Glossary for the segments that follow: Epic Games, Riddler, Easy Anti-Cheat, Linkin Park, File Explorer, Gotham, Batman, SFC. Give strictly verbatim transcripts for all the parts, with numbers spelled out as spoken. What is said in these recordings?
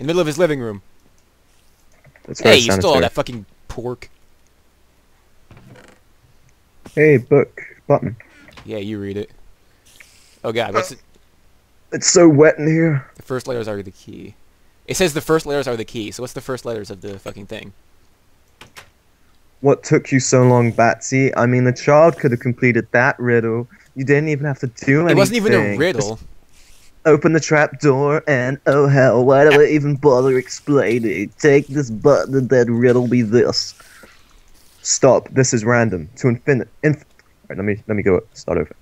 In the middle of his living room. That's hey, you stole all that fucking pork. Hey, book. Button. Yeah, you read it. Oh god, what's uh, it? It's so wet in here. The first letters are the key. It says the first letters are the key, so what's the first letters of the fucking thing? What took you so long, Batsy? I mean, a child could have completed that riddle. You didn't even have to do anything. It wasn't even a riddle. Just open the trap door and, oh hell, why do I even bother explaining? Take this button and then riddle me this. Stop, this is random. To infinite... Inf right, let me, let me go start over.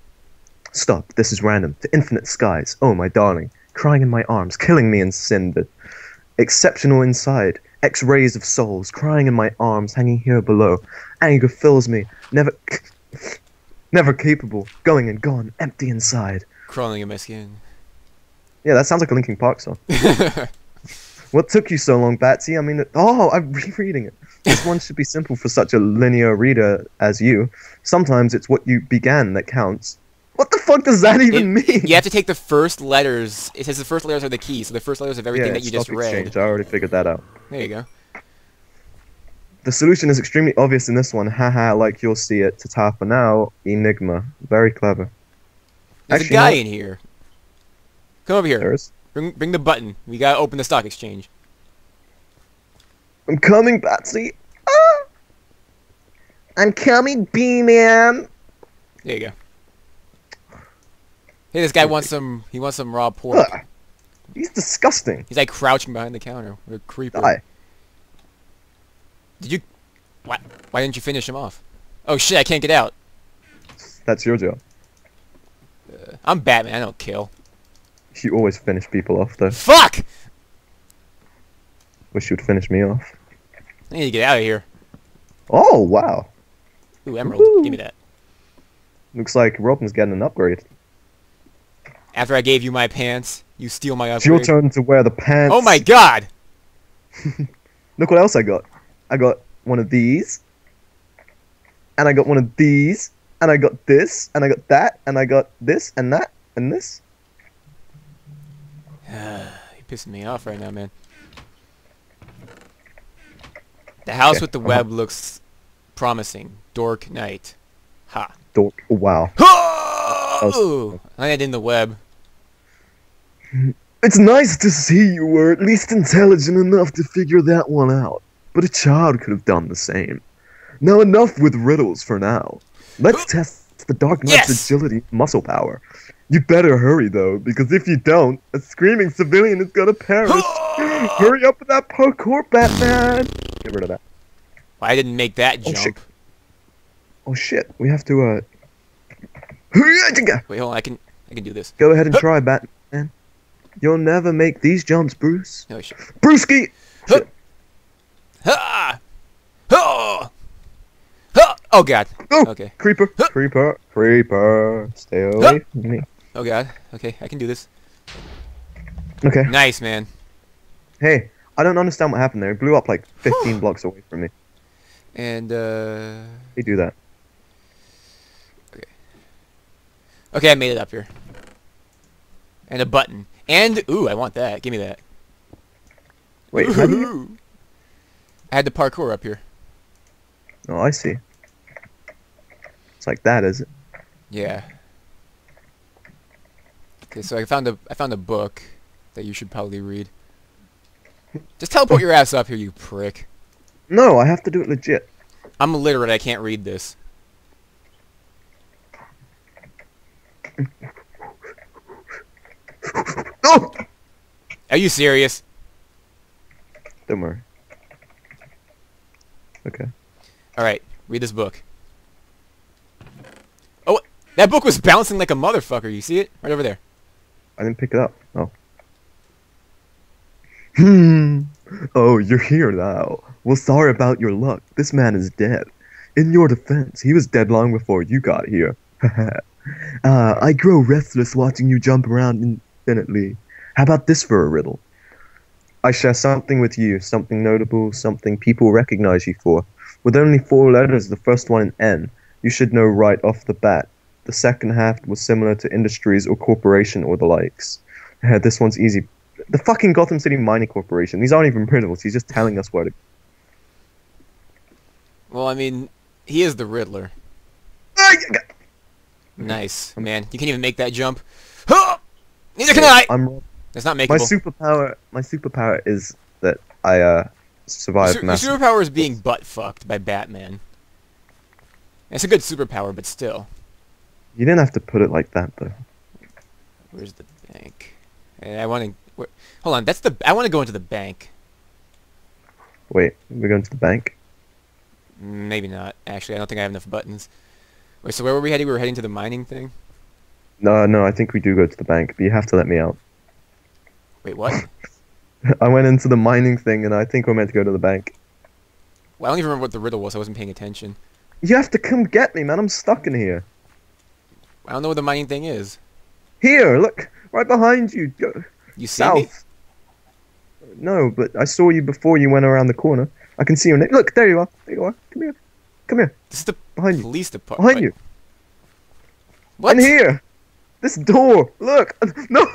Stop, this is random. To infinite skies, oh my darling. Crying in my arms, killing me in cinder. Exceptional inside. X-rays of souls, crying in my arms, hanging here below. Anger fills me, never never capable, going and gone, empty inside. Crawling in my skin. Yeah, that sounds like a Linkin Park song. What took you so long, Batsy? I mean, oh, I'm rereading it. This one should be simple for such a linear reader as you. Sometimes it's what you began that counts. What the fuck does that even it, mean? You have to take the first letters. It says the first letters are the key, so the first letters of everything yeah, that you just read. Exchange. I already figured that out. There you go. The solution is extremely obvious in this one. Haha, like you'll see it. Ta-ta for now. Enigma. Very clever. There's Actually, a guy no. in here. Come over here. There is. Bring, bring the button. We gotta open the stock exchange. I'm coming, Batsy. Ah! I'm coming, B-man. There you go. Hey, this guy wants some. He wants some raw pork. Ugh, he's disgusting. He's like crouching behind the counter. What a creeper. Die. Did you? What? Why didn't you finish him off? Oh shit! I can't get out. That's your job. Uh, I'm Batman. I don't kill. You always finish people off, though. Fuck! Wish you'd finish me off. I need to get out of here. Oh wow! Ooh, emerald. Woo. Give me that. Looks like Robin's getting an upgrade. After I gave you my pants, you steal my upgrade. It's your turn to wear the pants. Oh my god! Look what else I got. I got one of these. And I got one of these. And I got this. And I got that. And I got this. And that. And this. You're pissing me off right now, man. The house okay. with the web uh -huh. looks promising. Dork Knight. Ha. Dork. Wow. Ooh, I landed in the web. It's nice to see you were at least intelligent enough to figure that one out, but a child could have done the same. Now enough with riddles for now. Let's test the Dark Knight's yes! agility muscle power. You better hurry though, because if you don't, a screaming civilian is gonna perish. Hurry up with that parkour, Batman! Get rid of that. I didn't make that jump. Oh shit, oh, shit. we have to, uh... Wait, hold on, I can, I can do this. Go ahead and try, Batman. You'll never make these jumps, Bruce. No shit. Brewski! Shit. Oh god. Oh, okay. Creeper. Creeper. Creeper. Stay away from me. Oh god. Okay, I can do this. Okay. Nice, man. Hey, I don't understand what happened there. It blew up like fifteen blocks away from me. And, uh... they do that. Okay, I made it up here. And a button. And, ooh, I want that. Give me that. Wait, how do you... I had the parkour up here. Oh, I see. It's like that, is it? Yeah. Okay, so I found a, I found a book that you should probably read. Just teleport your ass up here, you prick. No, I have to do it legit. I'm illiterate. I can't read this. Oh! Are you serious? Don't worry. Okay. Alright, read this book. Oh, that book was bouncing like a motherfucker. You see it? Right over there. I didn't pick it up. Oh. Hmm. Oh, you're here now. Well, sorry about your luck. This man is dead. In your defense, he was dead long before you got here. Haha. Uh, I grow restless watching you jump around infinitely. How about this for a riddle? I share something with you, something notable, something people recognize you for. With only four letters, the first one an N, you should know right off the bat. The second half was similar to industries or corporation or the likes. This one's easy. The fucking Gotham City Mining Corporation. These aren't even criminals. He's just telling us where to... Well, I mean, he is the Riddler. Nice, man. You can't even make that jump. Neither can I! I'm... It's not makeable. My superpower, my superpower is that I, uh, survived Su massive... Your superpower is being butt-fucked by Batman. It's a good superpower, but still. You didn't have to put it like that, though. Where's the bank? I want to... Hold on, that's the... I want to go into the bank. Wait, we're going to the bank? Maybe not, actually. I don't think I have enough buttons. Wait, so where were we heading? We were heading to the mining thing? No, no, I think we do go to the bank, but you have to let me out. Wait, what? I went into the mining thing, and I think we're meant to go to the bank. Well, I don't even remember what the riddle was. I wasn't paying attention. You have to come get me, man. I'm stuck in here. I don't know what the mining thing is. Here, look. Right behind you. Go you see south. Me? No, but I saw you before you went around the corner. I can see your name. Look, there you are. There you are. Come here. Come here. This is the behind police you. department. Behind you. What? And here. This door. Look. No.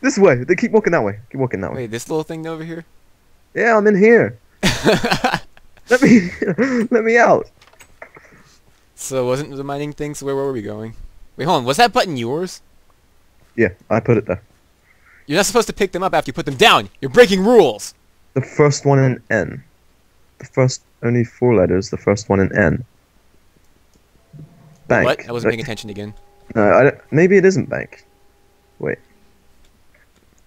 This way. They keep walking that way. Keep walking that way. Wait, this little thing over here? Yeah, I'm in here. Let me let me out. So wasn't the mining thing? So where were we going? Wait, hold on. Was that button yours? Yeah, I put it there. You're not supposed to pick them up after you put them down. You're breaking rules. The first one in N. The first only four letters. The first one in N. Bank. What? I wasn't paying attention again. No, I don't, maybe it isn't bank. Wait.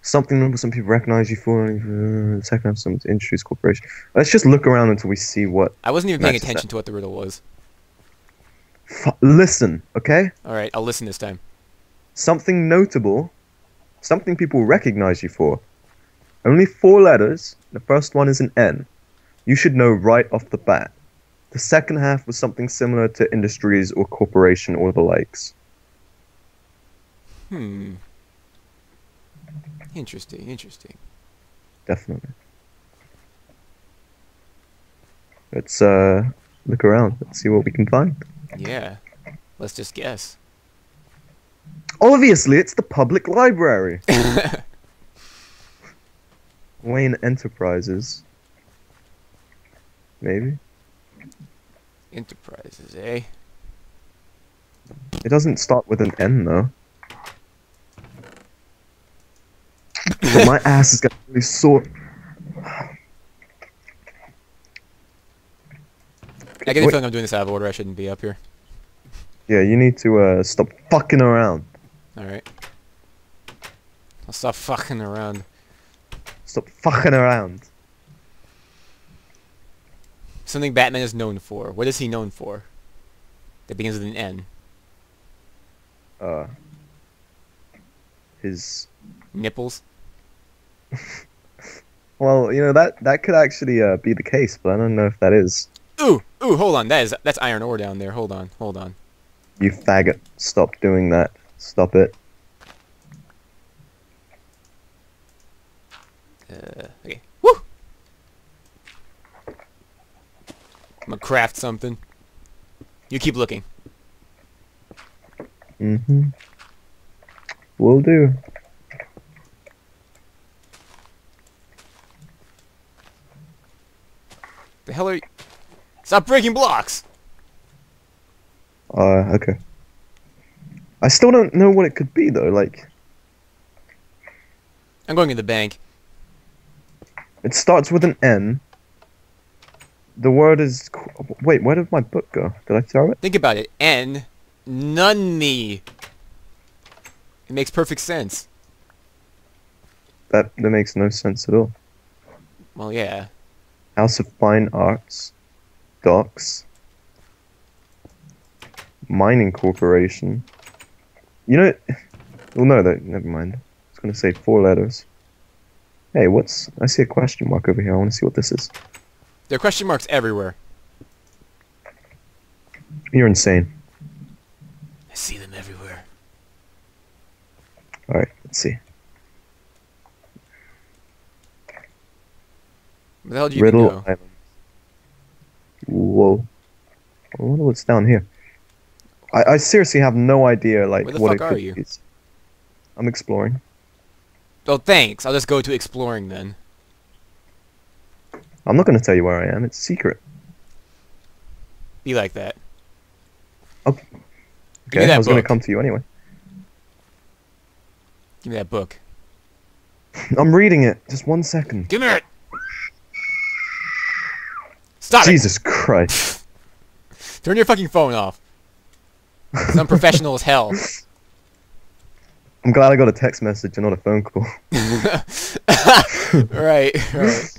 Something some people recognize you for. Uh, second, some industries corporation. Let's just look around until we see what. I wasn't even paying attention to what the riddle was. F listen, okay? All right, I'll listen this time. Something notable, something people recognize you for. Only four letters. The first one is an N. You should know right off the bat. The second half was something similar to industries or corporation or the likes. Hmm. Interesting, interesting. Definitely. Let's uh look around. Let's see what we can find. Yeah. Let's just guess. Obviously, it's the public library. Wayne Enterprises. Maybe. Enterprises, eh? It doesn't start with an N, though. Well, my ass is getting really sore. I get the feeling I'm doing this out of order. I shouldn't be up here. Yeah, you need to uh, stop fucking around. Alright. I'll stop fucking around. Stop fucking around. Something Batman is known for. What is he known for? That begins with an N. Uh. His... nipples? Well, you know, that that could actually uh, be the case, but I don't know if that is. Ooh, ooh, hold on. That is, that's iron ore down there. Hold on, hold on. You faggot. Stop doing that. Stop it. Uh, okay. Woo! I'm gonna craft something. You keep looking. Mm-hmm. Will do. The hell are you? Stop breaking blocks! Uh, okay. I still don't know what it could be, though, like... I'm going to the bank. It starts with an N. The word is... Wait, where did my book go? Did I throw it? Think about it. N. Nunny. It makes perfect sense. That, that makes no sense at all. Well, yeah. House of Fine Arts, Docks, Mining Corporation. You know, well, no, that, never mind. I was going to say four letters. Hey, what's, I see a question mark over here. I want to see what this is. There are question marks everywhere. You're insane. I see them everywhere. All right, let's see. Where the hell do you Riddle even go? Island. Whoa. I wonder what's down here. I, I seriously have no idea, like, what it is. Where the fuck are you? I'm exploring. Oh, thanks. I'll just go to exploring then. I'm not going to tell you where I am. It's a secret. Be like that. Oh. Okay, Give me that I was going to come to you anyway. Give me that book. I'm reading it. Just one second. Give me it! Stop it! Jesus Christ. Turn your fucking phone off. It's unprofessional as hell. I'm glad I got a text message and not a phone call. Right, right.